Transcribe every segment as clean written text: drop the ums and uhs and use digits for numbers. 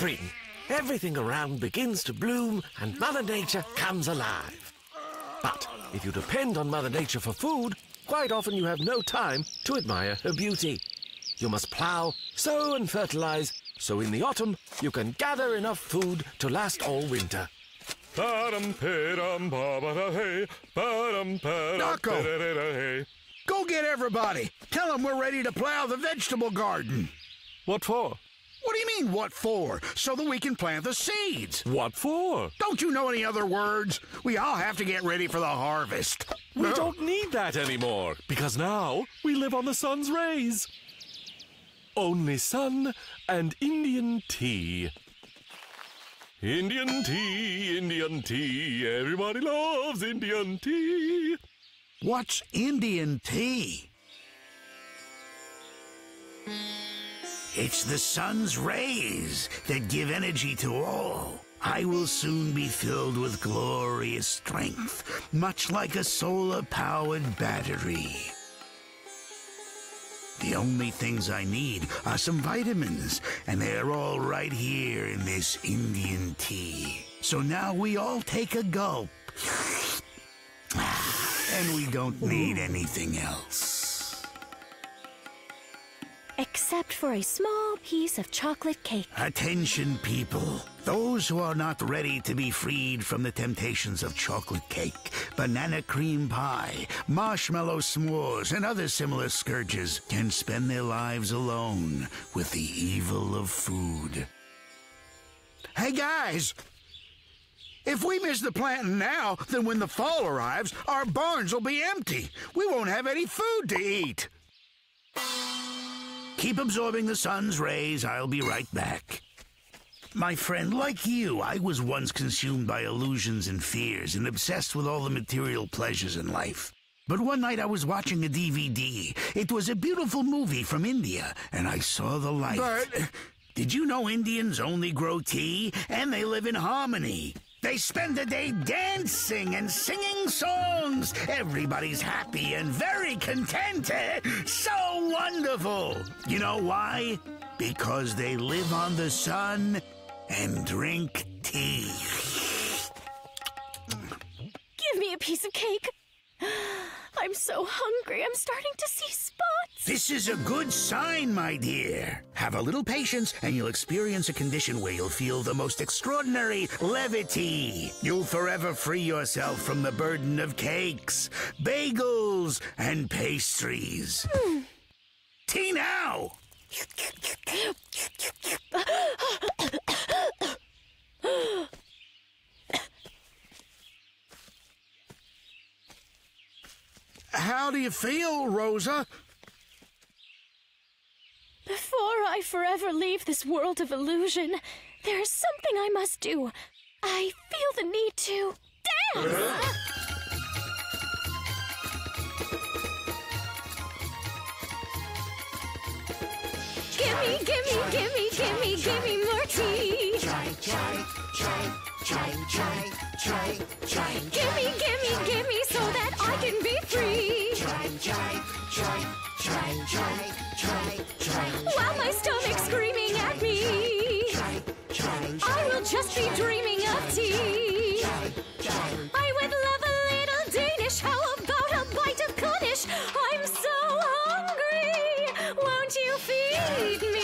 spring. Everything around begins to bloom and Mother Nature comes alive. But if you depend on Mother Nature for food, quite often you have no time to admire her beauty. You must plough, sow and fertilize, so in the autumn you can gather enough food to last all winter. Nacho! Go get everybody. Tell them we're ready to plow the vegetable garden. What for? What do you mean, what for? So that we can plant the seeds. What for? Don't you know any other words? We all have to get ready for the harvest. We don't need that anymore, because now we live on the sun's rays. Only sun and Indian tea. Indian tea, Indian tea, everybody loves Indian tea. What's Indian tea? It's the sun's rays that give energy to all. I will soon be filled with glorious strength, much like a solar-powered battery. The only things I need are some vitamins, and they're all right here in this Indian tea. So now we all take a gulp, and we don't need anything else. Except for a small piece of chocolate cake. Attention, people. Those who are not ready to be freed from the temptations of chocolate cake, banana cream pie, marshmallow s'mores, and other similar scourges can spend their lives alone with the evil of food. Hey, guys! If we miss the planting now, then when the fall arrives, our barns will be empty. We won't have any food to eat. Keep absorbing the sun's rays. I'll be right back. My friend, like you, I was once consumed by illusions and fears and obsessed with all the material pleasures in life. But one night I was watching a DVD. It was a beautiful movie from India, and I saw the light. But did you know Indians only grow tea? And they live in harmony. They spend the day dancing and singing songs. Everybody's happy and very content. So wonderful. You know why? Because they live on the sun and drink tea. Give me a piece of cake. I'm so hungry. I'm starting to see spots. This is a good sign, my dear. Have a little patience and you'll experience a condition where you'll feel the most extraordinary levity. You'll forever free yourself from the burden of cakes, bagels, and pastries. Tea now! How do you feel, Rosa? Before I forever leave this world of illusion, there is something I must do. I feel the need to dance! Gimme more tea! Try. Gimme, so that I can be free. While my stomach's screaming at me, I will just be dreaming of tea. I would love a little Danish. How about a bite of Kunish? I'm so hungry. Won't you feed me?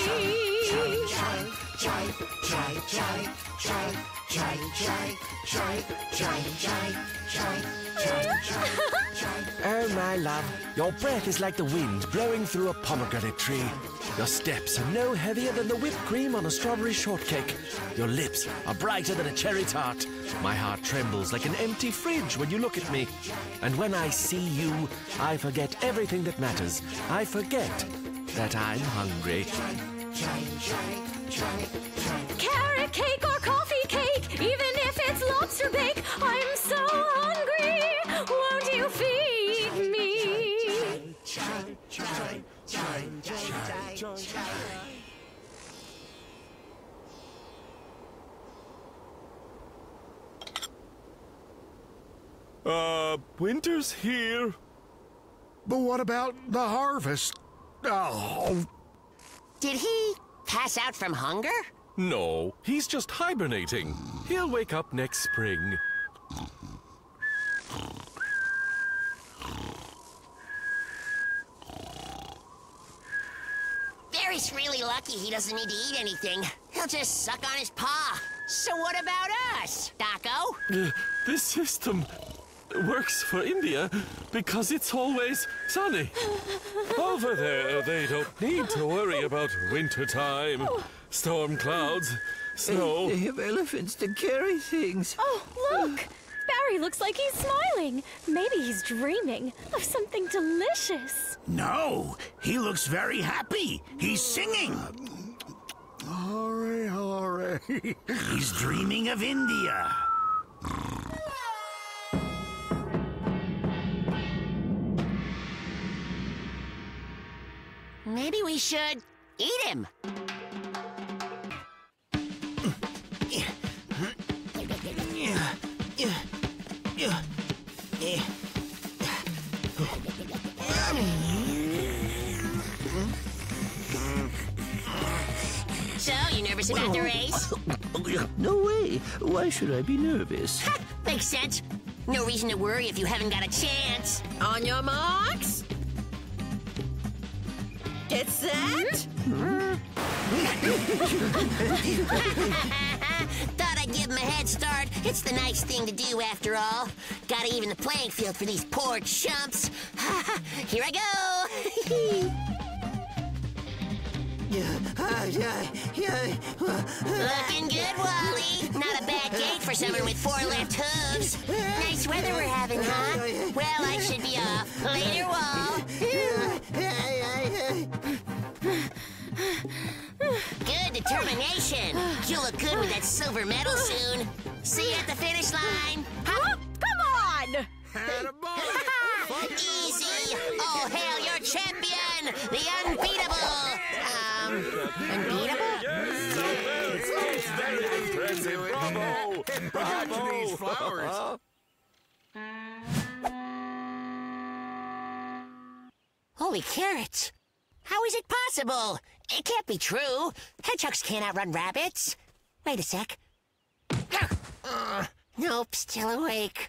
Oh, my love, your breath is like the wind blowing through a pomegranate tree. Your steps are no heavier than the whipped cream on a strawberry shortcake. Your lips are brighter than a cherry tart. My heart trembles like an empty fridge when you look at me. And when I see you, I forget everything that matters. I forget that I'm hungry. Carrot cake or coffee cake, even if it's lobster bake, I'm so hungry. Won't you feed me? Winter's here. But what about the harvest? Oh. Did he pass out from hunger? No, he's just hibernating. He'll wake up next spring. Barry's really lucky he doesn't need to eat anything. He'll just suck on his paw. So what about us, Doco? This system works for India because it's always sunny. Over there, they don't need to worry about wintertime. Storm clouds, snow. They have elephants to carry things. Oh, look! Barry looks like he's smiling. Maybe he's dreaming of something delicious. No, he looks very happy. He's singing. Hurry, hurry. He's dreaming of India. Maybe we should eat him. So, you nervous about the race? No way. Why should I be nervous? Ha! Makes sense. No reason to worry if you haven't got a chance. On your marks? Get set? Thought I'd give him a head start. It's the nice thing to do after all. Gotta even the playing field for these poor chumps. Here I go. Looking good, Wally. Not a bad gait for someone with four left hooves. Nice weather we're having, huh? Well, I should be off. Later, Wall. Good determination. You'll look good with that silver medal soon. See you at the finish line. Huh? Come on! Easy! Oh, hail your champion! The unbeatable! Unbeatable? Yes, so very impressive! Bravo! Bravo! These flowers! Holy carrots! How is it possible? It can't be true. Hedgehogs can't outrun rabbits. Wait a sec. Nope, still awake.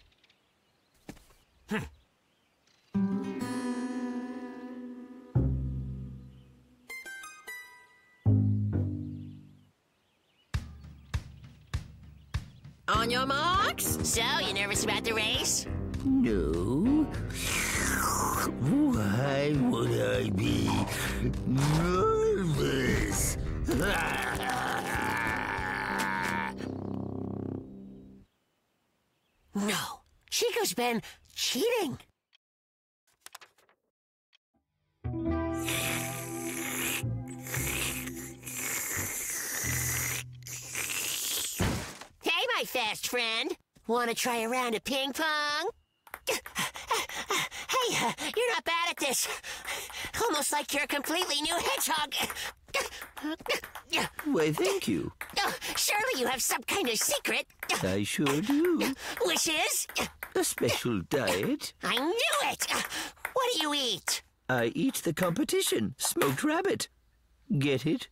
On your marks? So, you nervous about the race? No. Why would I be nervous? No. Chico's been cheating. Hey, my fast friend. Want to try a round of ping pong? Hey, you're not bad at this. Almost like you're a completely new hedgehog. Why, thank you. Surely you have some kind of secret. I sure do. Which is? A special diet. I knew it! What do you eat? I eat the competition, smoked rabbit. Get it?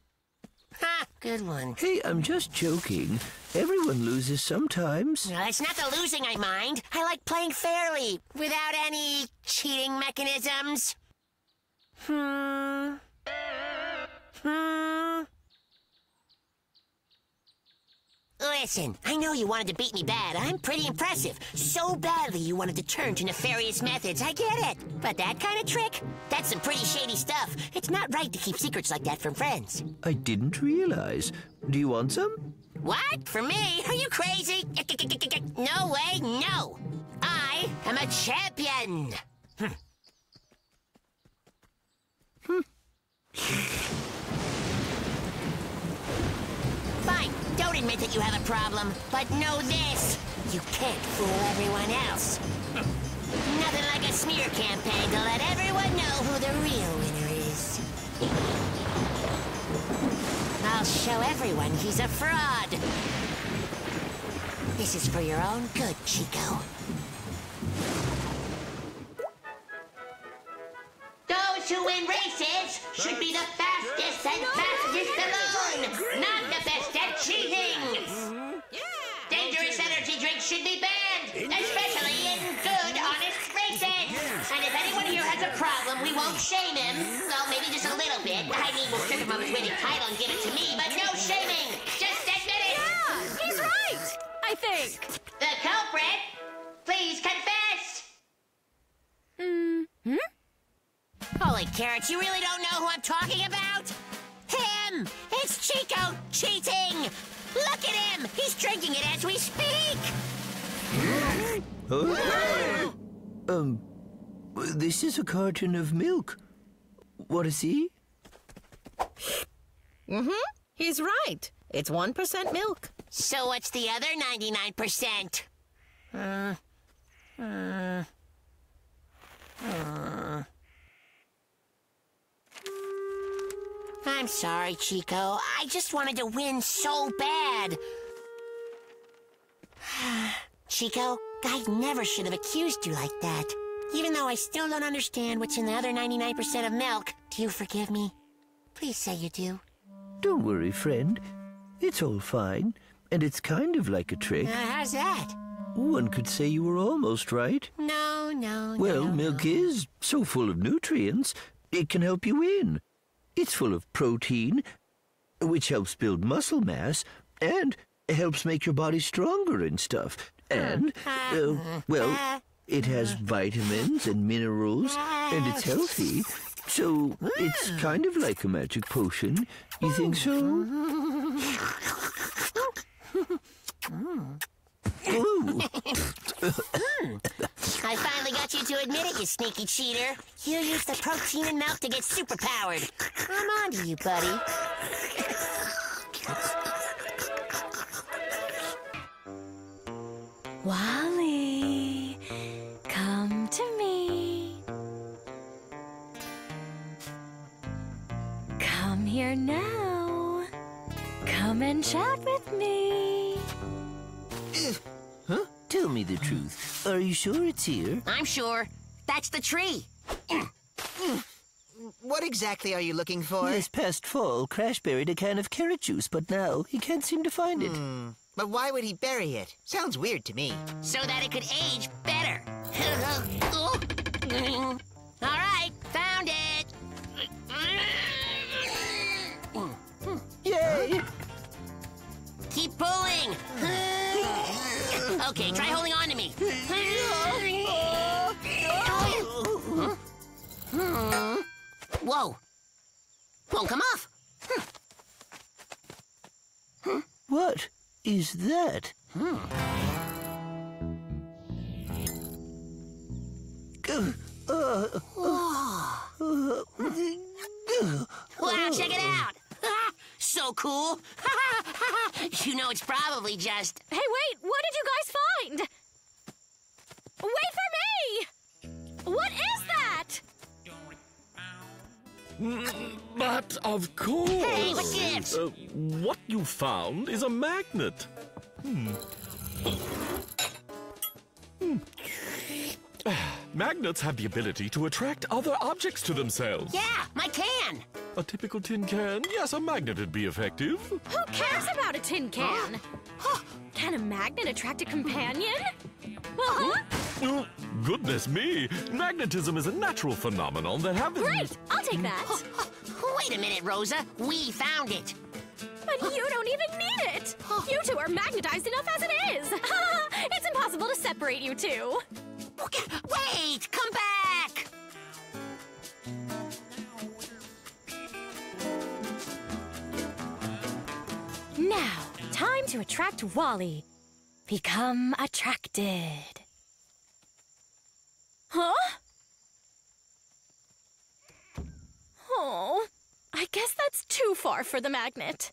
Ha, good one. Hey, I'm just joking. Everyone loses sometimes. Well, it's not the losing I mind. I like playing fairly, without any cheating mechanisms. Listen, I know you wanted to beat me bad. I'm pretty impressive. So badly you wanted to turn to nefarious methods. I get it. But that kind of trick? That's some pretty shady stuff. It's not right to keep secrets like that from friends. I didn't realize. Do you want some? What? For me? Are you crazy? No way, no. I am a champion. Fine. Don't admit that you have a problem, but know this. You can't fool everyone else. Nothing like a smear campaign to let everyone know who the real winner is. I'll show everyone he's a fraud. This is for your own good, Chico. Those those who win races should be the fastest and fastest alone, not the best at cheating. Dangerous energy drinks should be banned, especially in good, honest races. And if anyone here has a problem, we won't shame him. Well, maybe just a little bit. I mean, we'll strip him of his winning title and give it to me, but no shaming. Just admit it. Yeah, he's right, I think. The culprit, please confess. Holy carrots, you really don't know who I'm talking about? Him! It's Chico cheating! Look at him! He's drinking it as we speak! Oh. This is a carton of milk. What is he? He's right. It's 1% milk. So what's the other 99%? I'm sorry, Chico. I just wanted to win so bad. Chico, I never should have accused you like that. Even though I still don't understand what's in the other 99% of milk, do you forgive me? Please say you do. Don't worry, friend. It's all fine, and it's kind of like a trick. How's that? One could say you were almost right. No. Well, milk is so full of nutrients, it can help you win. It's full of protein, which helps build muscle mass, and helps make your body stronger and stuff. And, it has vitamins and minerals, and it's healthy. So it's kind of like a magic potion. You think so? I finally got you to admit it, you sneaky cheater. You used the protein and milk to get superpowered. I'm on to you, buddy. Wally, come to me. Come here now. Come and chat with me. Huh? Tell me the truth. Are you sure it's here? I'm sure. That's the tree. What exactly are you looking for? This past fall, Crash buried a can of carrot juice, but now he can't seem to find it. But why would he bury it? Sounds weird to me. So that it could age better. All right, found it. Yay! Keep pulling. Okay, try holding on to me. Whoa. Won't come off. What is that? Wow, check it out. So cool. You know, it's probably just... Hey, wait, what did you guys find? Wait for me! What is that? But of course... Hey, what's this? What you found is a magnet. Magnets have the ability to attract other objects to themselves. Yeah, my can! A typical tin can? Yes, a magnet would be effective. Who cares about a tin can? Can a magnet attract a companion? Oh, goodness me! Magnetism is a natural phenomenon that happens... Great! I'll take that! Wait a minute, Rosa. We found it. But you don't even need it! You two are magnetized enough as it is! It's impossible to separate you two. Wait! Come back! Now, time to attract Wally. Become attracted. Huh? Oh, I guess that's too far for the magnet.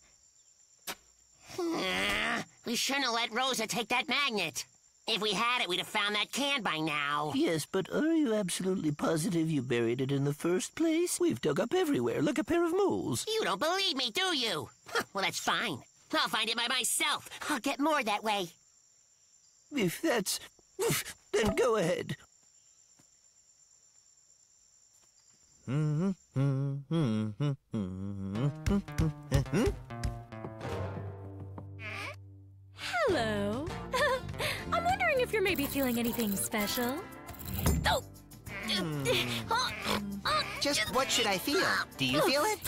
We shouldn't have let Rosa take that magnet. If we had it, we'd have found that can by now. Yes, but are you absolutely positive you buried it in the first place? We've dug up everywhere like a pair of moles. You don't believe me, do you? Well, that's fine. I'll find it by myself. I'll get more that way. If that's... then go ahead. Hello. I'm wondering if you're maybe feeling anything special. Oh. Just what should I feel? Do you feel it?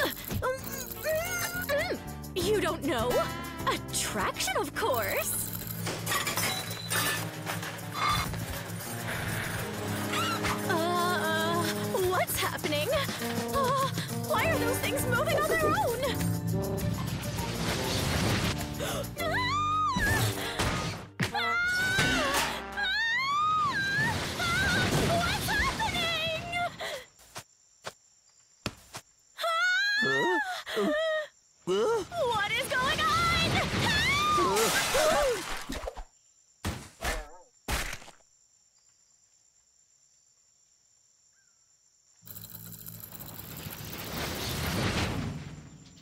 You don't know? Attraction, of course. What's happening? Why are those things moving on their own? What's happening? What is going on?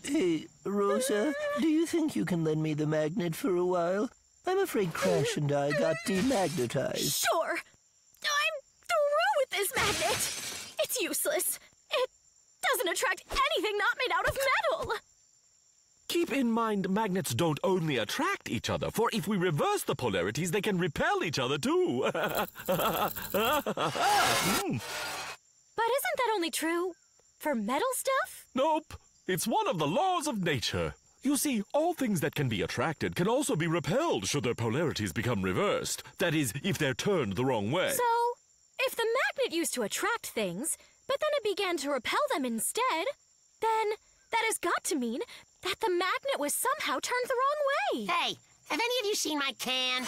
Hey, Rosa, do you think you can lend me the magnet for a while? I'm afraid Crash and I got demagnetized. Sure! I'm through with this magnet! It's useless. It doesn't attract anything not made out of metal! Keep in mind, magnets don't only attract each other, for if we reverse the polarities, they can repel each other too. But isn't that only true for metal stuff? Nope. It's one of the laws of nature. You see, all things that can be attracted can also be repelled should their polarities become reversed. That is, if they're turned the wrong way. So, if the magnet used to attract things, but then it began to repel them instead, then that has got to mean that the magnet was somehow turned the wrong way. Hey, have any of you seen my can?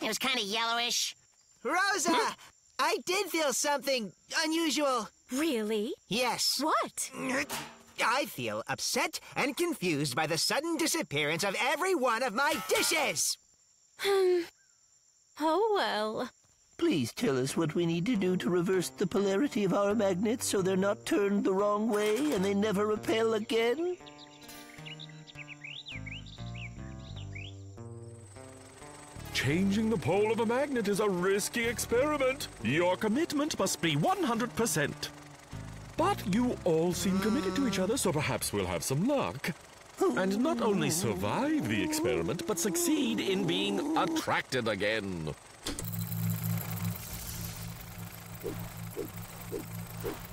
It was kind of yellowish. Rosa, I did feel something unusual. Really? Yes. What? I feel upset and confused by the sudden disappearance of every one of my dishes. Oh, well. Please tell us what we need to do to reverse the polarity of our magnets so they're not turned the wrong way and they never repel again. Changing the pole of a magnet is a risky experiment. Your commitment must be 100%. But you all seem committed to each other, so perhaps we'll have some luck. And not only survive the experiment, but succeed in being attracted again.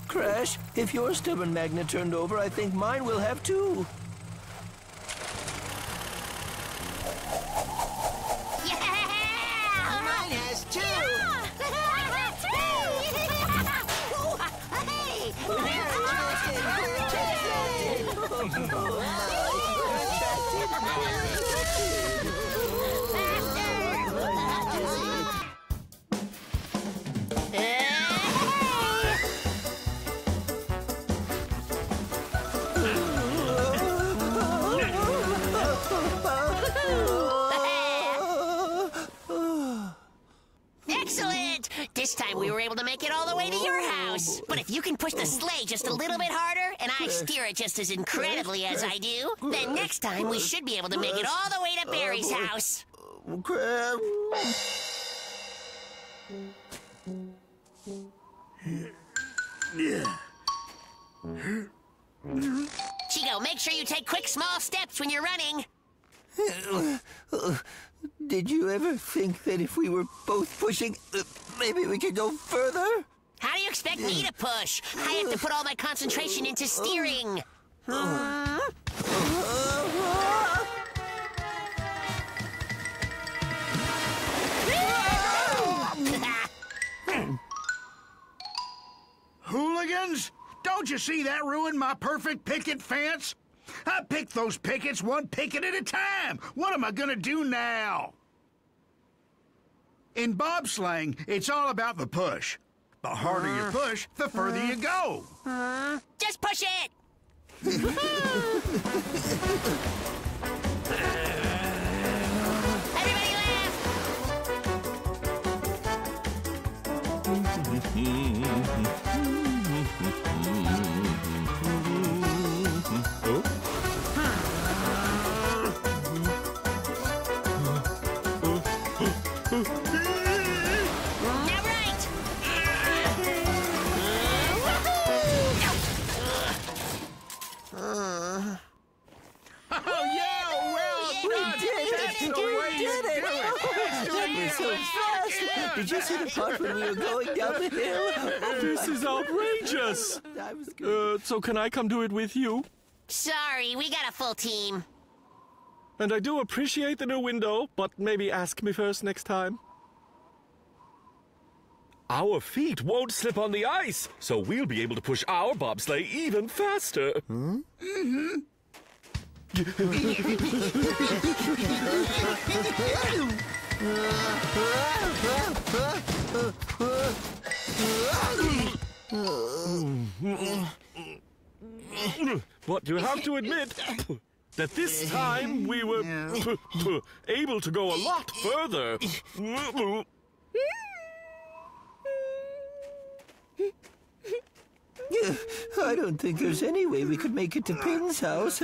Crash, if your stubborn magnet turned over, I think mine will have too. Yeah! Mine has too! Yeah! Excellent! This time we were able to make it all the way to your house. But if you can push the sleigh just a little bit harder, and I steer it just as incredibly as I do, then next time we should be able to make it all the way to Barry's house. Chico, make sure you take quick, small steps when you're running. Did you ever think that if we were both pushing, maybe we could go further? How do you expect me to push? I have to put all my concentration into steering. Hooligans, don't you see that ruined my perfect picket fence? I picked those pickets one picket at a time. What am I gonna do now? In bobslang, it's all about the push. The harder you push, the further you go. Just push it! Everybody laugh! Oh. Now right! You did it! Oh, so fast! Did you see the part when we were going down the hill? Oh, this is outrageous! So can I come do it with you? Sorry, we got a full team. And I do appreciate the new window, but maybe ask me first next time. Our feet won't slip on the ice, so we'll be able to push our bobsleigh even faster. Hmm? Mm-hmm. But you have to admit that this time we were able to go a lot further. I don't think there's any way we could make it to Pin's house.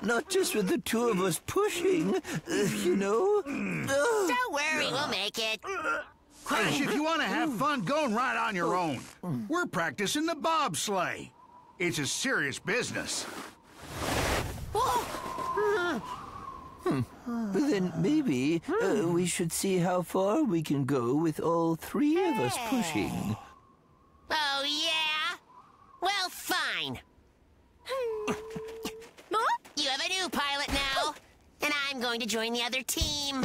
Not just with the two of us pushing, you know? Don't worry, we'll make it. Crash, if you want to have fun, go and ride on your own. We're practicing the bobsleigh. It's a serious business. Then maybe we should see how far we can go with all three of us pushing. Oh, yeah? Well, fine. You have a new pilot now, and I'm going to join the other team.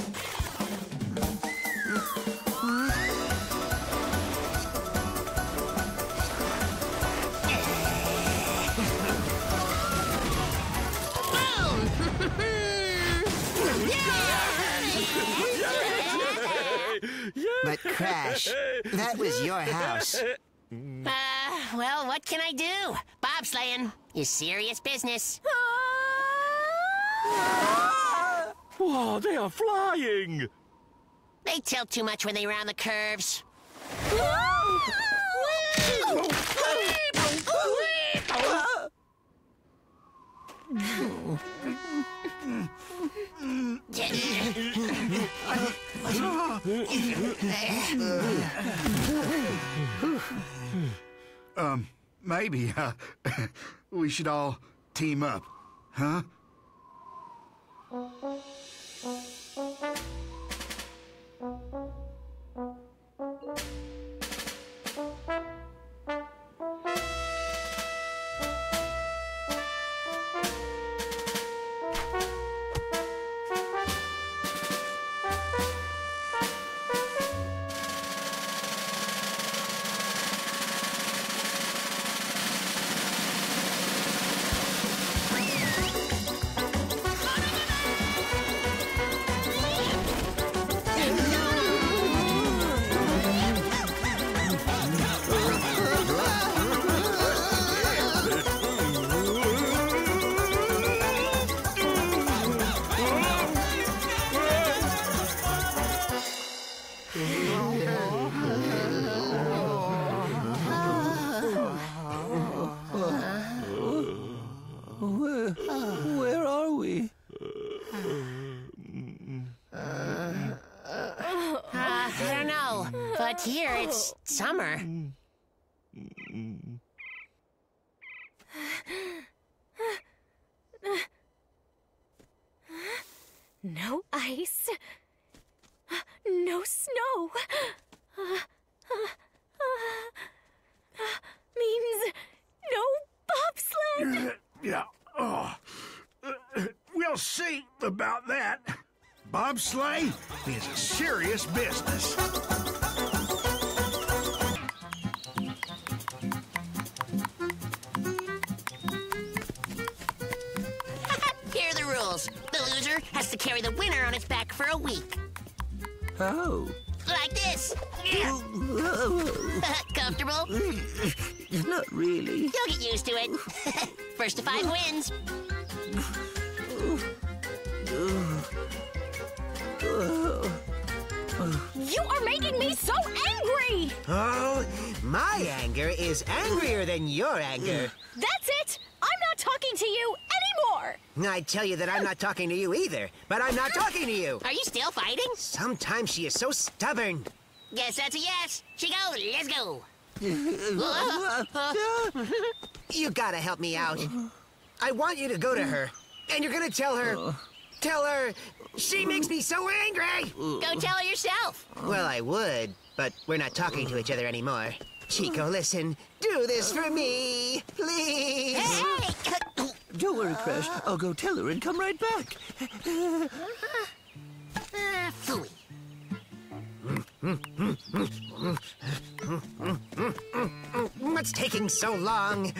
But Crash, that was your house. Well, what can I do? Bobsleighing is serious business. Whoa, they are flying! They tilt too much when they round the curves. Maybe we should all team up, huh? Where are we? I don't know, but here it's summer. No ice. No snow. Means no bobsled. Yeah. Oh, we'll see about that. Bobsleigh is a serious business. Here are the rules. The loser has to carry the winner on its back for a week. Oh. Like this. Comfortable? Not really. You'll get used to it. First to 5 wins. You are making me so angry! Oh, my anger is angrier than your anger. That's it! I'm not talking to you anymore! I tell you that I'm not talking to you either, but I'm not talking to you! Are you still fighting? Sometimes she is so stubborn. Guess that's a yes. She goes, let's go. You gotta help me out. I want you to go to her, and you're gonna tell her She makes me so angry! Go tell her yourself! Well, I would, but we're not talking to each other anymore. Chico, listen, do this for me, please! Hey! Don't worry, Crash. I'll go tell her and come right back. Phooey. What's taking so long?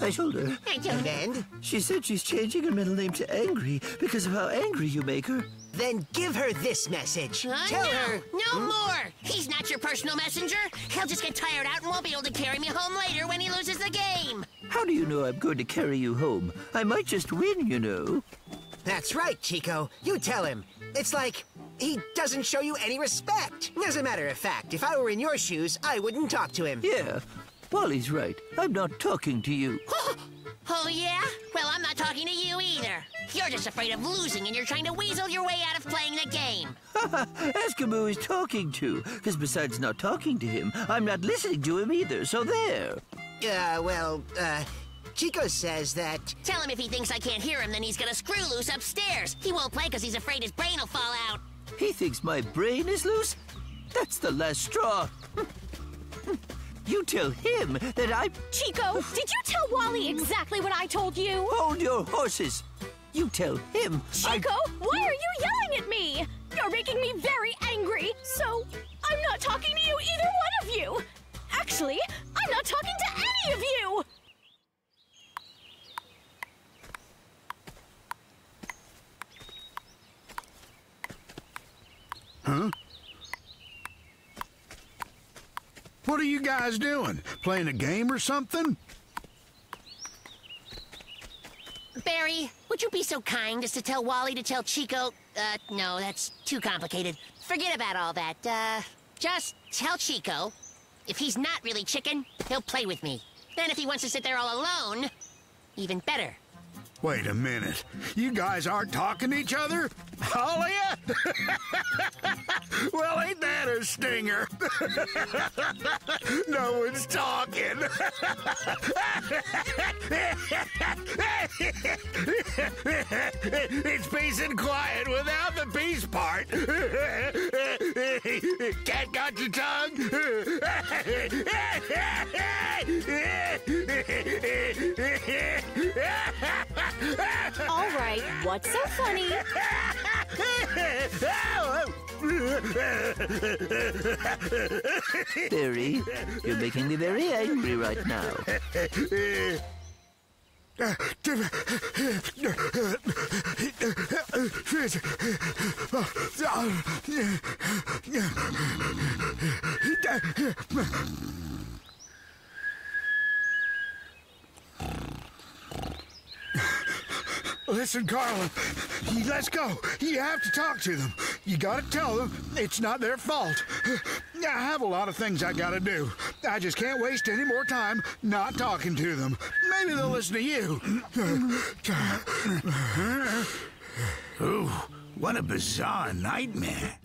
I told her. And? She said she's changing her middle name to Angry because of how angry you make her. Then give her this message. Tell her. No more. He's not your personal messenger. He'll just get tired out and won't be able to carry me home later when he loses the game. How do you know I'm going to carry you home? I might just win, you know. That's right, Chico. You tell him. It's like he doesn't show you any respect. As a matter of fact, if I were in your shoes, I wouldn't talk to him. Yeah. Wally's right. I'm not talking to you. Oh, yeah? Well, I'm not talking to you either. You're just afraid of losing and you're trying to weasel your way out of playing the game. Eskimo is talking to, because besides not talking to him, I'm not listening to him either, so there. Chico says that... Tell him if he thinks I can't hear him, then he's gonna screw loose upstairs. He won't play because he's afraid his brain will fall out. He thinks my brain is loose? That's the last straw. You tell him that I... Chico, did you tell Wally exactly what I told you? Hold your horses. You tell him... Chico, why are you yelling at me? You're making me very angry, so I'm not talking to you, either one of you. Actually, I'm not talking to any of you. Huh? What are you guys doing? Playing a game or something? Barry, would you be so kind as to tell Wally to tell Chico... no, that's too complicated. Forget about all that. Just tell Chico. If he's not really chicken, he'll play with me. Then if he wants to sit there all alone, even better. Wait a minute. You guys aren't talking to each other? All of you? Well, ain't that a stinger? No one's talking. It's peace and quiet without the peace part. Cat got your tongue? All right, what's so funny? Barry, you're making me very angry right now. Listen, Carlin, let's go. You have to talk to them. You gotta tell them it's not their fault. I have a lot of things I gotta do. I just can't waste any more time not talking to them. Maybe they'll listen to you. Ooh, what a bizarre nightmare.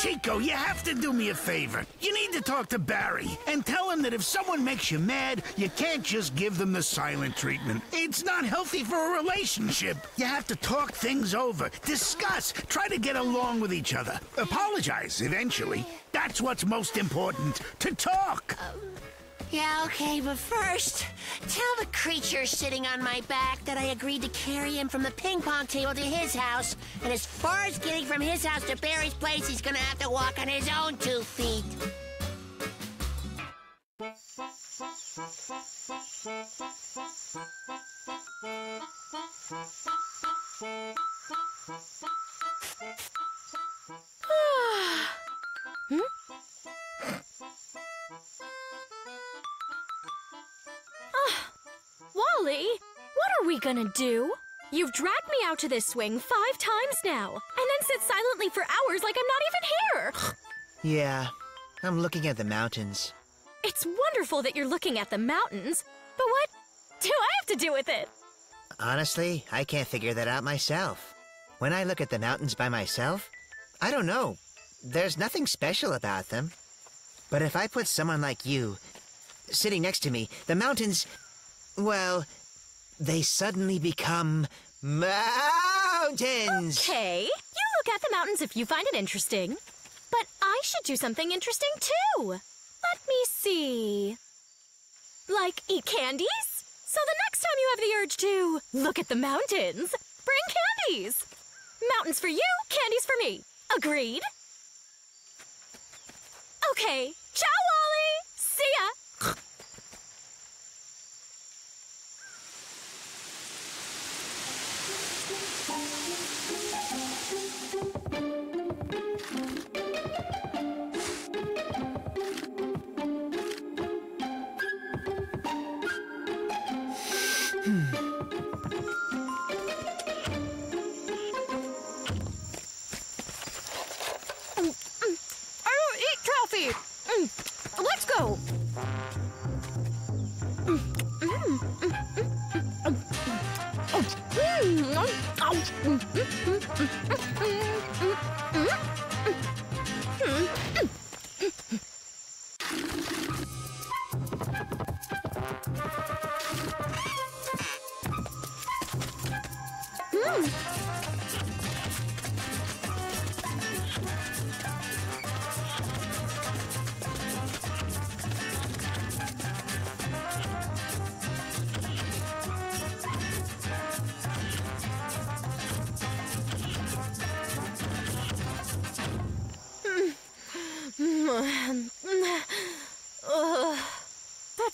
Chico, you have to do me a favor. You need to talk to Barry and tell him that if someone makes you mad, you can't just give them the silent treatment. It's not healthy for a relationship. You have to talk things over, discuss, try to get along with each other. Apologize eventually. That's what's most important, to talk. Yeah, okay, but first, tell the creature sitting on my back that I agreed to carry him from the ping pong table to his house, and as far as getting from his house to Barry's place, he's gonna have to walk on his own 2 feet. Gonna do? You've dragged me out to this swing 5 times now, and then sit silently for hours like I'm not even here! Yeah, I'm looking at the mountains. It's wonderful that you're looking at the mountains, but what do I have to do with it? Honestly, I can't figure that out myself. When I look at the mountains by myself, I don't know. There's nothing special about them. But if I put someone like you sitting next to me, the mountains, well, they suddenly become mountains! Okay, you look at the mountains if you find it interesting. But I should do something interesting too! Let me see. Like eat candies? So the next time you have the urge to look at the mountains, bring candies! Mountains for you, candies for me. Agreed? Okay, ciao, Wally! See ya! Let's go!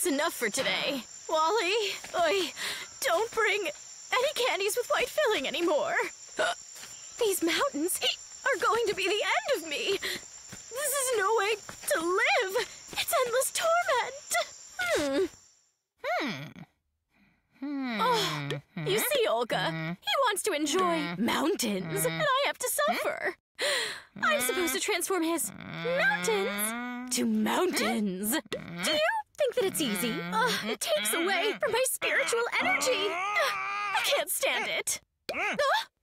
Enough for today. Wally, oi, don't bring any candies with white filling anymore. These mountains are going to be the end of me. This is no way to live. It's endless torment. Oh, you see, Olga, he wants to enjoy mountains, and I have to suffer. I'm supposed to transform his mountains to mountains. Do you? Think that it's easy. It takes away from my spiritual energy. I can't stand it.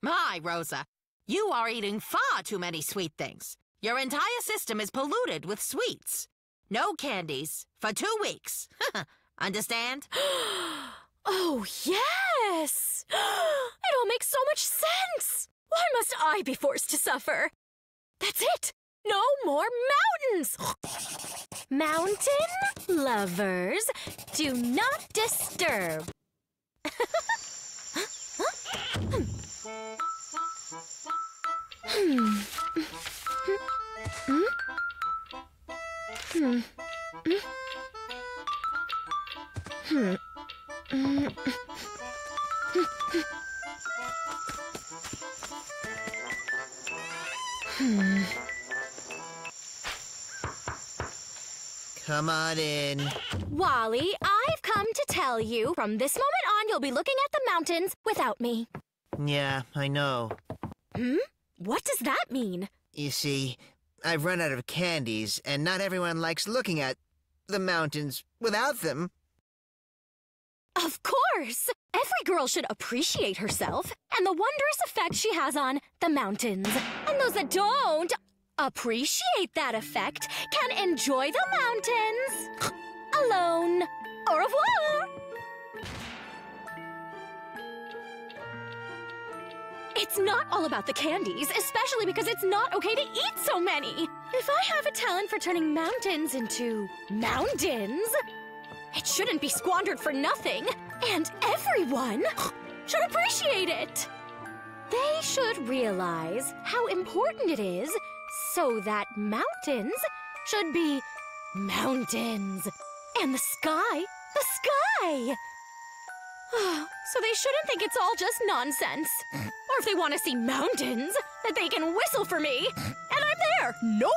My Rosa, you are eating far too many sweet things. Your entire system is polluted with sweets. No candies for 2 weeks. Understand? Oh, yes! It all makes so much sense! Why must I be forced to suffer? That's it! No more mountains! Mountain lovers, do not disturb. Come on in. Wally, I've come to tell you, from this moment on, you'll be looking at the mountains without me. Yeah, I know. What does that mean? You see, I've run out of candies, and not everyone likes looking at the mountains without them. Of course! Every girl should appreciate herself and the wondrous effect she has on the mountains. And those that don't appreciate that effect can enjoy the mountains alone. Au revoir! It's not all about the candies, especially because it's not okay to eat so many. If I have a talent for turning mountains into mountains, It shouldn't be squandered for nothing, and everyone should appreciate it. They should realize how important it is so that mountains should be mountains and the sky. So they shouldn't think it's all just nonsense. Or if they want to see mountains, that they can whistle for me, and I'm there. Nope.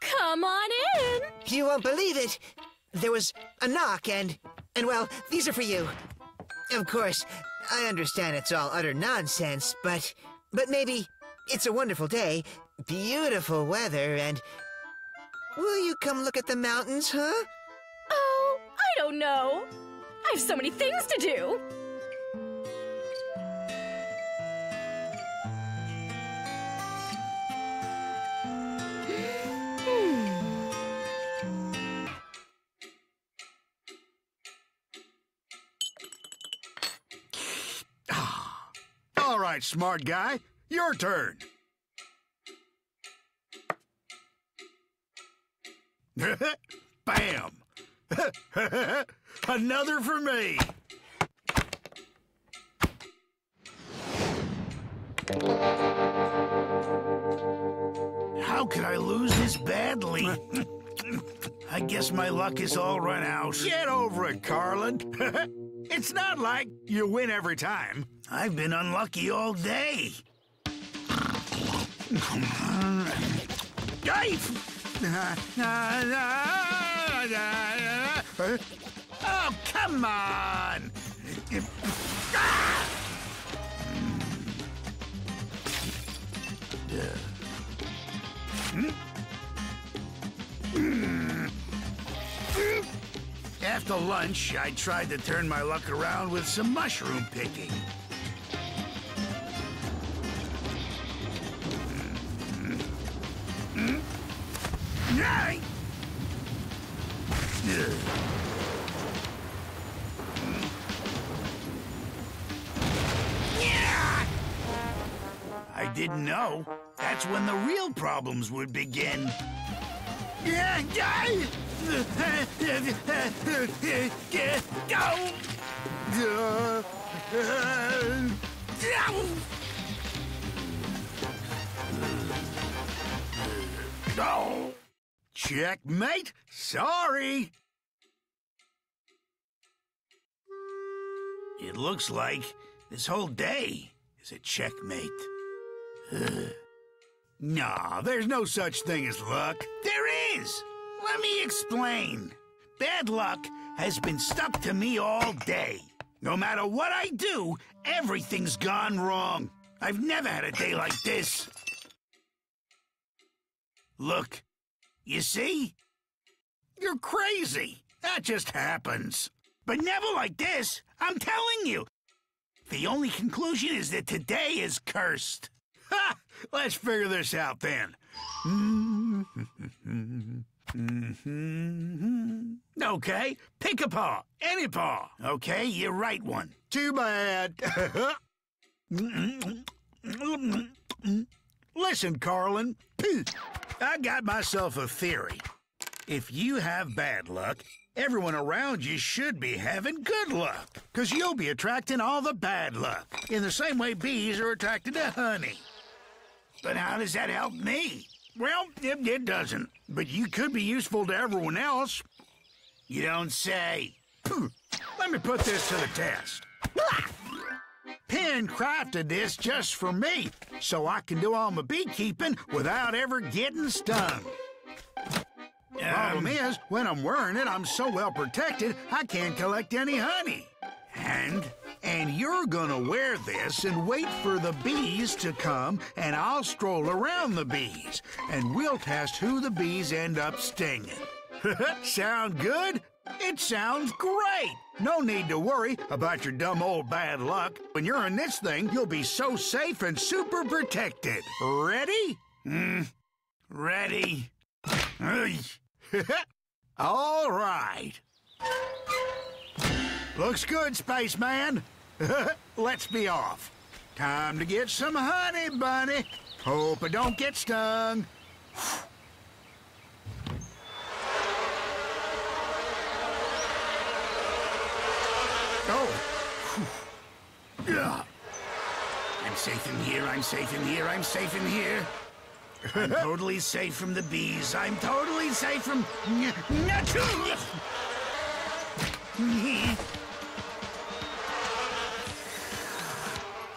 Come on in. You won't believe it. There was a knock and well, these are for you. Of course, I understand it's all utter nonsense, but maybe it's a wonderful day, beautiful weather, and will you come look at the mountains, huh? Oh, I don't know. I have so many things to do. All right, smart guy, your turn. Bam! Another for me. How could I lose this badly? I guess my luck is all run out. Get over it, Carlin. It's not like you win every time. I've been unlucky all day. Oh, come on! After lunch, I tried to turn my luck around with some mushroom picking. I didn't know. That's when the real problems would begin. Checkmate? Sorry! It looks like this whole day is a checkmate. Nah, there's no such thing as luck. There is! Let me explain. Bad luck has been stuck to me all day. No matter what I do, everything's gone wrong. I've never had a day like this. Look. You see? You're crazy. That just happens. But never like this, I'm telling you. The only conclusion is that today is cursed. Ha! Let's figure this out then. Okay, pick a paw. Any paw. Okay, you right one. Too bad. Listen, Carlin. I got myself a theory. If you have bad luck, everyone around you should be having good luck, because you'll be attracting all the bad luck, in the same way bees are attracted to honey. But how does that help me? Well, it doesn't, but you could be useful to everyone else. You don't say. Let me put this to the test. Penn crafted this just for me, so I can do all my beekeeping without ever getting stung. The problem is, when I'm wearing it, I'm so well protected, I can't collect any honey. And you're gonna wear this and wait for the bees to come, and I'll stroll around the bees, and we'll test who the bees end up stinging. Sound good? It sounds great! No need to worry about your dumb old bad luck. When you're in this thing, you'll be so safe and super protected. Ready? Ready. All right. Looks good, spaceman. Let's be off. Time to get some honey, bunny. Hope I don't get stung. Oh. I'm safe in here, I'm safe in here, I'm safe in here. I'm totally safe from the bees. I'm totally safe from...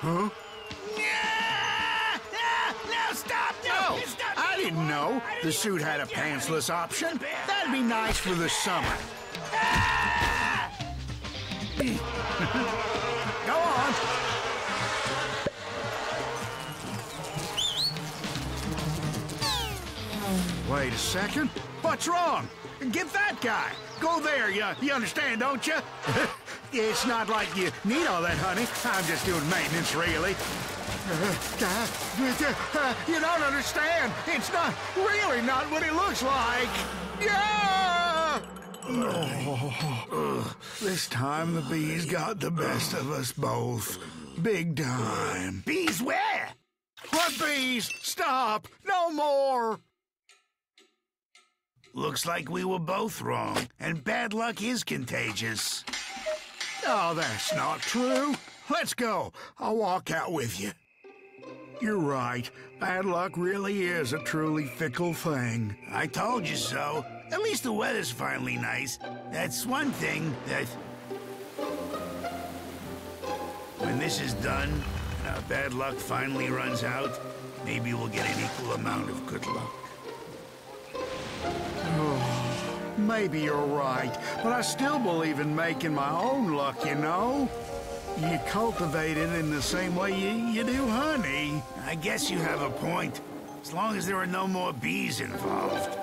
Huh? No, stop! No! Oh, stop. I didn't know the suit had a pantsless option. That'd be nice for the summer. Go on. Wait a second. What's wrong? Get that guy. Go there, you understand, don't you? It's not like you need all that, honey. I'm just doing maintenance, really. You don't understand. It's not really not what it looks like. Yeah! Oh, this time the bees got the best of us both. Big time. Bees where? What bees? Stop! No more! Looks like we were both wrong, and bad luck is contagious. Oh, that's not true. Let's go. I'll walk out with you. You're right. Bad luck really is a truly fickle thing. I told you so. At least the weather's finally nice. That's one thing that... When this is done, and our bad luck finally runs out, maybe we'll get an equal amount of good luck. Oh, maybe you're right, but I still believe in making my own luck, you know? You cultivate it in the same way you do honey. I guess you have a point, as long as there are no more bees involved.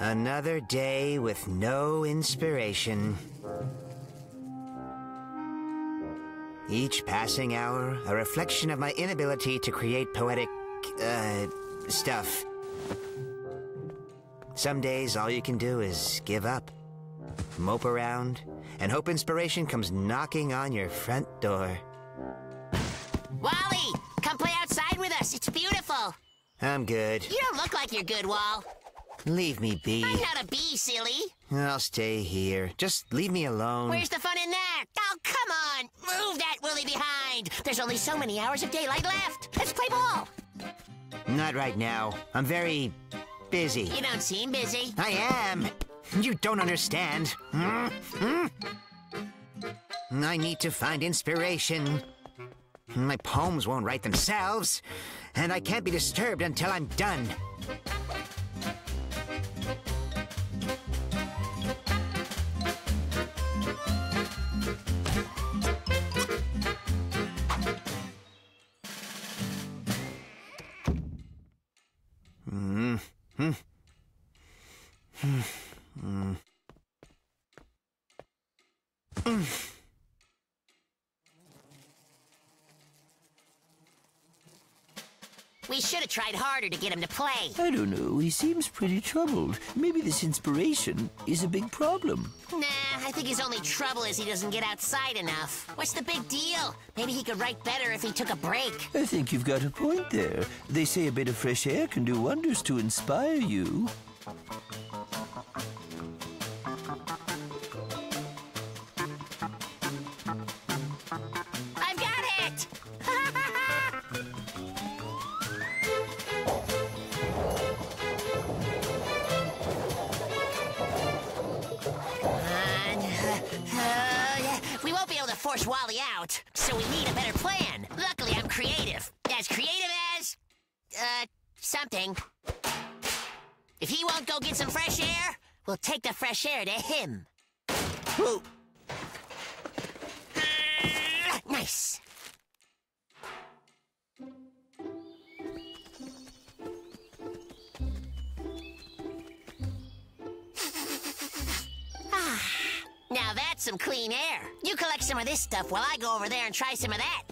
Another day with no inspiration. Each passing hour, a reflection of my inability to create poetic, stuff. Some days, all you can do is give up, mope around, and hope inspiration comes knocking on your front door. Wally, come play outside with us. It's beautiful. I'm good. You don't look like you're good, Wall. Leave me be. I'm not a bee, silly. I'll stay here. Just leave me alone. Where's the fun in that? Oh, come on. Move that Willy behind. There's only so many hours of daylight left. Let's play ball. Not right now. I'm very busy. You don't seem busy. I am. You don't understand. I need to find inspiration. My poems won't write themselves, and I can't be disturbed until I'm done. We should have tried harder to get him to play. I don't know. He seems pretty troubled. Maybe this inspiration is a big problem. Nah, I think his only trouble is he doesn't get outside enough. What's the big deal? Maybe he could write better if he took a break. I think you've got a point there. They say a bit of fresh air can do wonders to inspire you. Force Wally out, so we need a better plan. Luckily, I'm creative. As creative as... something. If he won't go get some fresh air, we'll take the fresh air to him. Whoa. Nice. Now that's some clean air. You collect some of this stuff while I go over there and try some of that.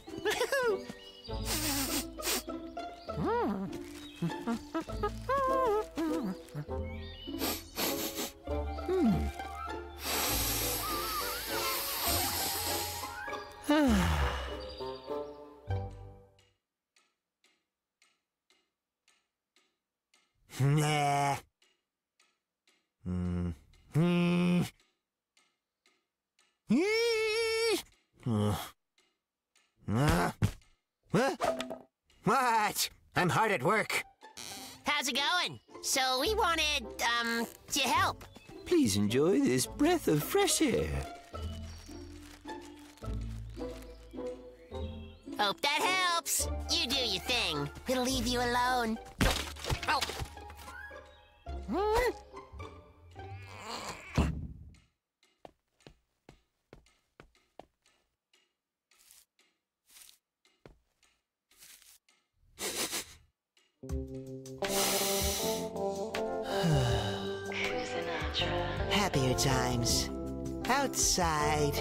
Nah. Huh? What? I'm hard at work. How's it going? So we wanted, your help. Please enjoy this breath of fresh air. Hope that helps. You do your thing. We'll leave you alone. Oh. Hmm? Happier times outside.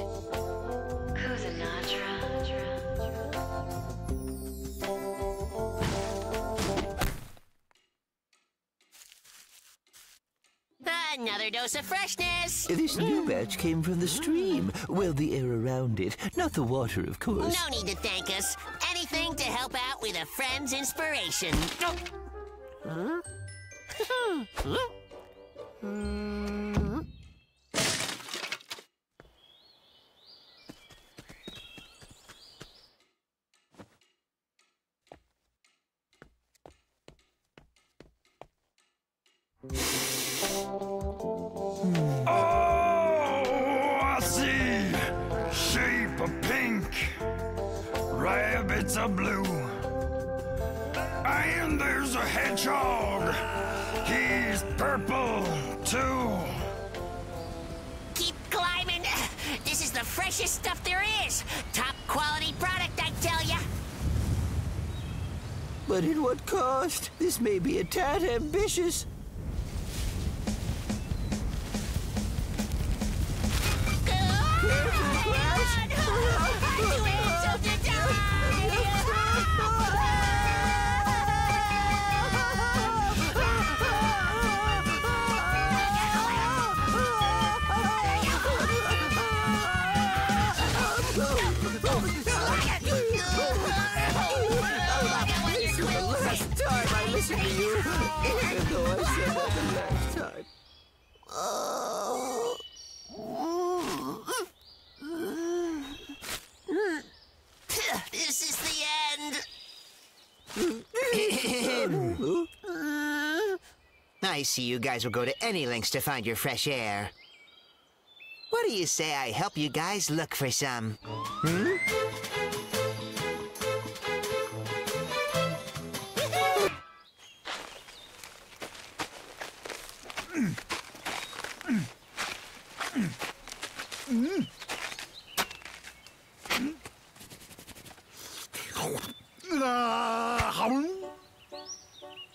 Another dose of freshness. This new batch came from the stream. Well, the air around it, not the water, of course. No need to thank us. Anything to help out with a friend's inspiration. Oh. Huh? Huh? Mm-hmm. Oh, I see! Sheep are pink, rabbits are blue, and there's a hedgehog. He's purple, too. Keep climbing. This is the freshest stuff there is. Top quality product, I tell ya. But at what cost? This may be a tad ambitious. This is the end. I see you guys will go to any lengths to find your fresh air. What do you say I help you guys look for some? Hmm?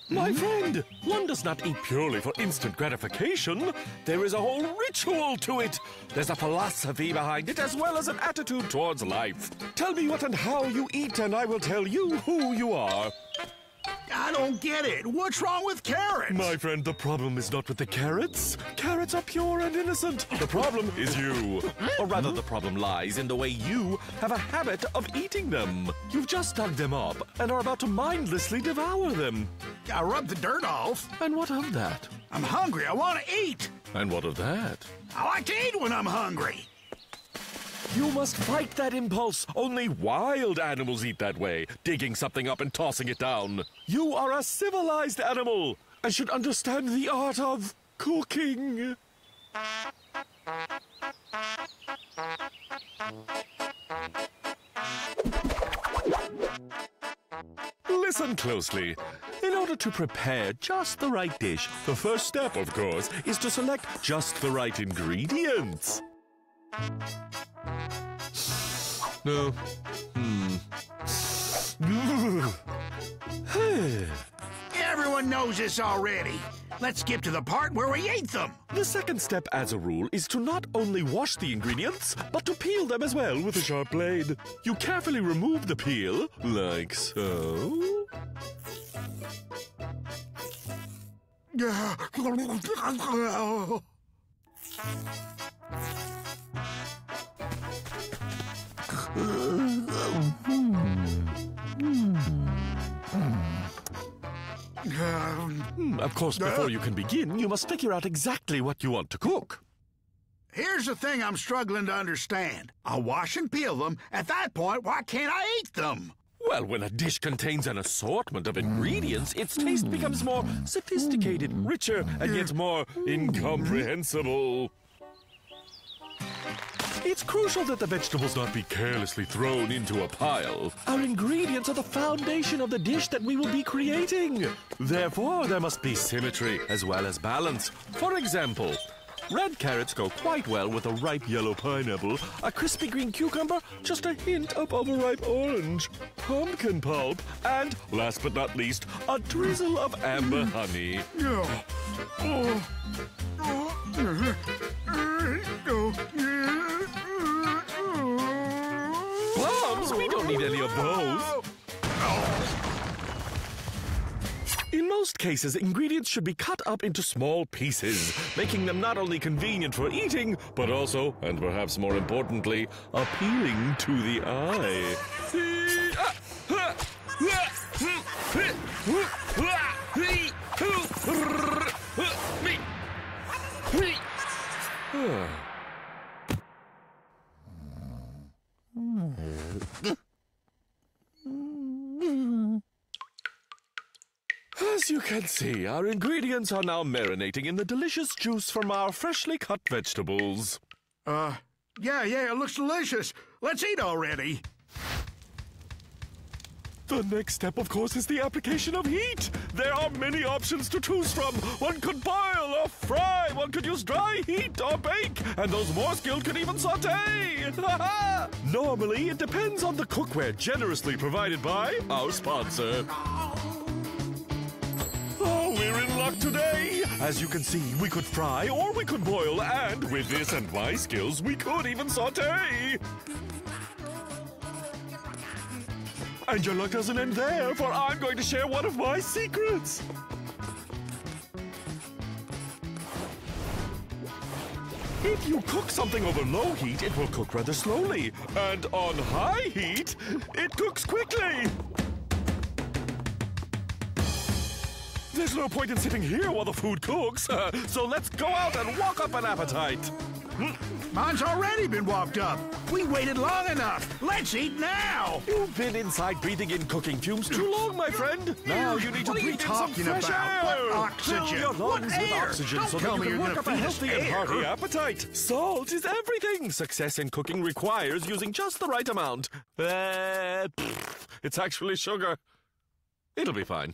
My friend, one does not eat purely for instant gratification. There is a whole ritual to it. There's a philosophy behind it as well as an attitude towards life. Tell me what and how you eat and I will tell you who you are. I don't get it. What's wrong with carrots? My friend, the problem is not with the carrots. Carrots are pure and innocent. The problem is you. Or rather, the problem lies in the way you have a habit of eating them. You've just dug them up and are about to mindlessly devour them. I rubbed the dirt off. And what of that? I'm hungry. I want to eat. And what of that? I like to eat when I'm hungry. You must fight that impulse. Only wild animals eat that way, digging something up and tossing it down. You are a civilized animal and should understand the art of cooking. Listen closely. In order to prepare just the right dish, the first step, of course, is to select just the right ingredients. No. Everyone knows this already. Let's skip to the part where we ate them. The second step, as a rule, is to not only wash the ingredients, but to peel them as well with a sharp blade. You carefully remove the peel, like so. Of course, before you can begin, you must figure out exactly what you want to cook. Here's the thing I'm struggling to understand. I'll wash and peel them. At that point, why can't I eat them? Well, when a dish contains an assortment of ingredients, its taste becomes more sophisticated, richer, and yet more incomprehensible. It's crucial that the vegetables not be carelessly thrown into a pile. Our ingredients are the foundation of the dish that we will be creating. Therefore, there must be symmetry as well as balance. For example, red carrots go quite well with a ripe yellow pineapple, a crispy green cucumber, just a hint of overripe orange, pumpkin pulp, and, last but not least, a drizzle of amber honey. Plums? We don't need any of those. In most cases, ingredients should be cut up into small pieces, making them not only convenient for eating, but also, and perhaps more importantly, appealing to the eye. As you can see, our ingredients are now marinating in the delicious juice from our freshly cut vegetables. Yeah, it looks delicious. Let's eat already. The next step, of course, is the application of heat. There are many options to choose from. One could boil or fry. One could use dry heat or bake. And those more skilled could even saute. Normally, it depends on the cookware generously provided by our sponsor. Oh, we're in luck today. As you can see, we could fry or we could boil. And with this and my skills, we could even saute. And your luck doesn't end there, for I'm going to share one of my secrets. If you cook something over low heat, it will cook rather slowly. And on high heat, it cooks quickly. There's no point in sitting here while the food cooks, so let's go out and walk up an appetite. Mine's already been walked up. We waited long enough. Let's eat now. You've been inside breathing in cooking fumes too long, my friend. Now you need to breathe in some fresh air. What oxygen? Fill your lungs with oxygen so that you can work up a healthy and hearty appetite. Salt is everything. Success in cooking requires using just the right amount. It's actually sugar. It'll be fine.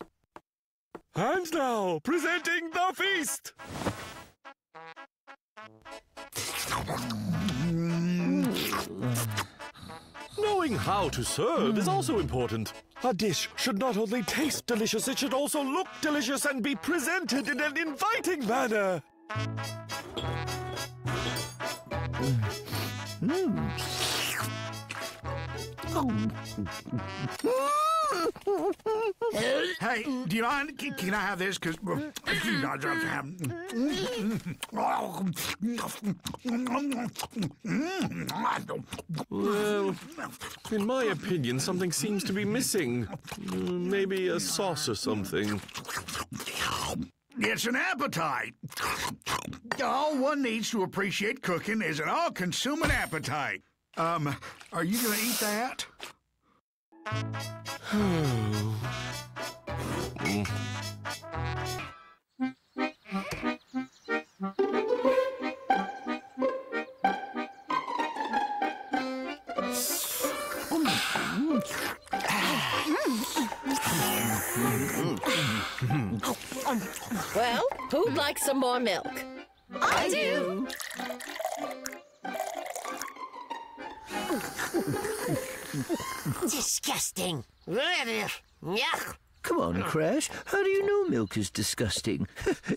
And now, presenting the feast. Knowing how to serve is also important. A dish should not only taste delicious, it should also look delicious and be presented in an inviting manner. Hey, do you mind? Can I have this? Because well, in my opinion, something seems to be missing. Maybe a sauce or something. It's an appetite. All one needs to appreciate cooking is an all-consuming appetite. Are you going to eat that? Well, who'd like some more milk? I do. Disgusting. Yuck. Come on, Crash. How do you know milk is disgusting?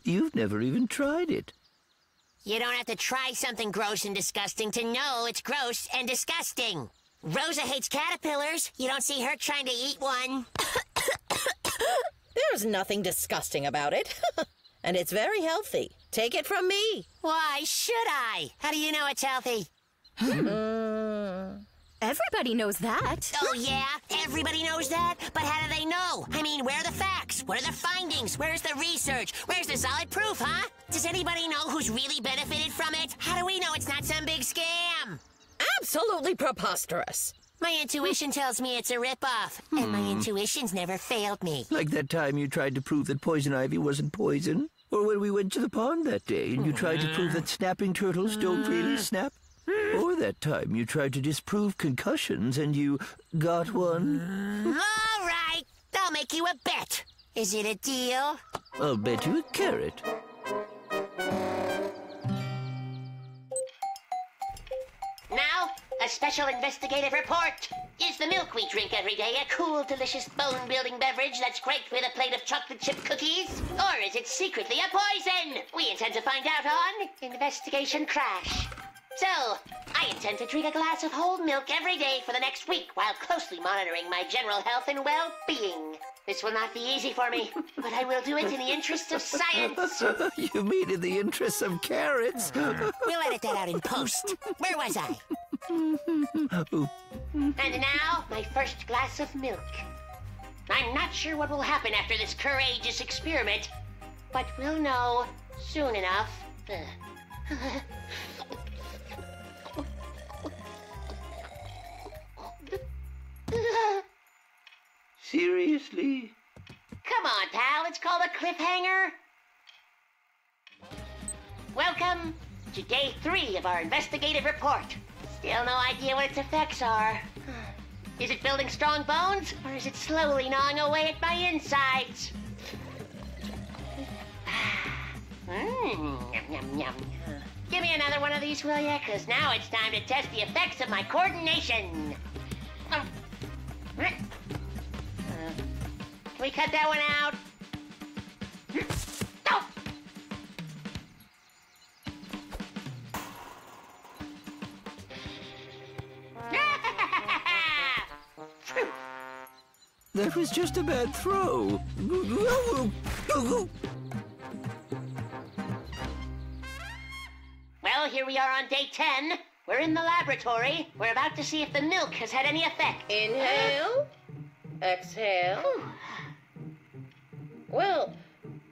You've never even tried it. You don't have to try something gross and disgusting to know it's gross and disgusting. Rosa hates caterpillars. You don't see her trying to eat one. There's nothing disgusting about it. And it's very healthy. Take it from me. Why should I? How do you know it's healthy? Everybody knows that. Oh, yeah? Everybody knows that? But how do they know? I mean, where are the facts? What are the findings? Where's the research? Where's the solid proof, huh? Does anybody know who's really benefited from it? How do we know it's not some big scam? Absolutely preposterous. My intuition tells me it's a ripoff, and my intuition's never failed me. Like that time you tried to prove that poison ivy wasn't poison? Or when we went to the pond that day and you tried to prove that snapping turtles don't really snap? Or that time you tried to disprove concussions and you got one? All right, I'll make you a bet. Is it a deal? I'll bet you a carrot. Now, a special investigative report. Is the milk we drink every day a cool, delicious, bone-building beverage that's great with a plate of chocolate chip cookies? Or is it secretly a poison? We intend to find out on Investigation Crash. So, I intend to drink a glass of whole milk every day for the next week while closely monitoring my general health and well-being. This will not be easy for me, but I will do it in the interests of science. You mean in the interests of carrots? We'll edit that out in post. Where was I? And now, my first glass of milk. I'm not sure what will happen after this courageous experiment, but we'll know soon enough. Seriously? Come on, pal. It's called a cliffhanger. Welcome to day 3 of our investigative report. Still no idea what its effects are. Is it building strong bones, or is it slowly gnawing away at my insides? Yum, yum, yum. Give me another one of these, will ya? Because now it's time to test the effects of my coordination. Can we cut that one out? Oh! That was just a bad throw. Well, here we are on day 10. We're in the laboratory. We're about to see if the milk has had any effect. Inhale. Exhale. Well,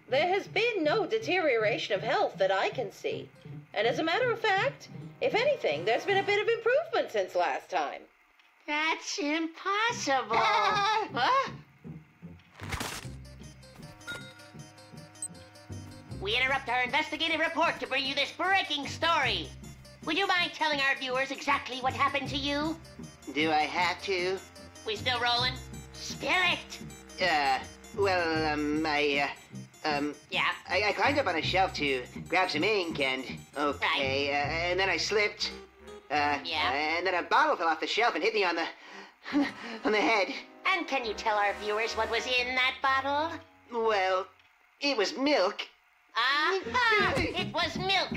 there has been no deterioration of health that I can see. And as a matter of fact, if anything, there's been a bit of improvement since last time. That's impossible. Huh? We interrupt our investigative report to bring you this breaking story. Would you mind telling our viewers exactly what happened to you? Do I have to? We still rolling? Spill it! Yeah? I climbed up on a shelf to grab some ink and... Okay, right. And then I slipped. Yeah? And then a bottle fell off the shelf and hit me on the... on the head. And can you tell our viewers what was in that bottle? Well, it was milk. Aha! It was milk!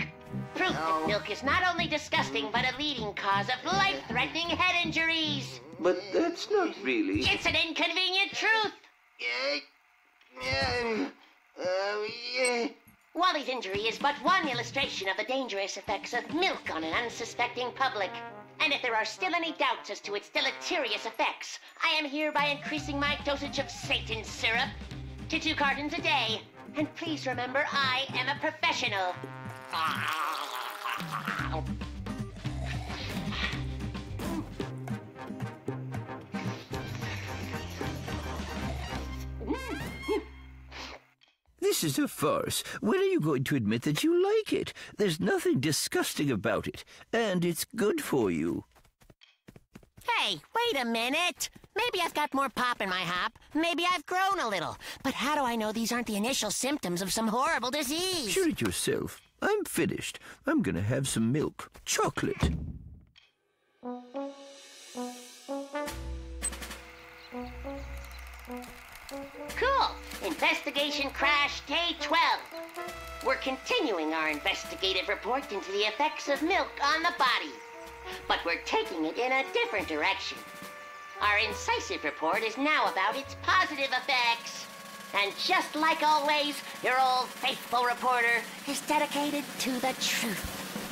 Proof that milk is not only disgusting, but a leading cause of life-threatening head injuries. But that's not really... It's an inconvenient truth! Wally's injury is but one illustration of the dangerous effects of milk on an unsuspecting public. And if there are still any doubts as to its deleterious effects, I am hereby increasing my dosage of Satan's syrup to 2 cartons a day. And please remember, I am a professional. This is a farce. When are you going to admit that you like it? There's nothing disgusting about it, and it's good for you. Hey, wait a minute. Maybe I've got more pop in my hop. Maybe I've grown a little. But how do I know these aren't the initial symptoms of some horrible disease? Shoot it yourself. I'm finished. I'm gonna have some milk. Chocolate. Cool. Investigation crash day 12. We're continuing our investigative report into the effects of milk on the body, but we're taking it in a different direction. Our incisive report is now about its positive effects. And just like always, your old faithful reporter is dedicated to the truth.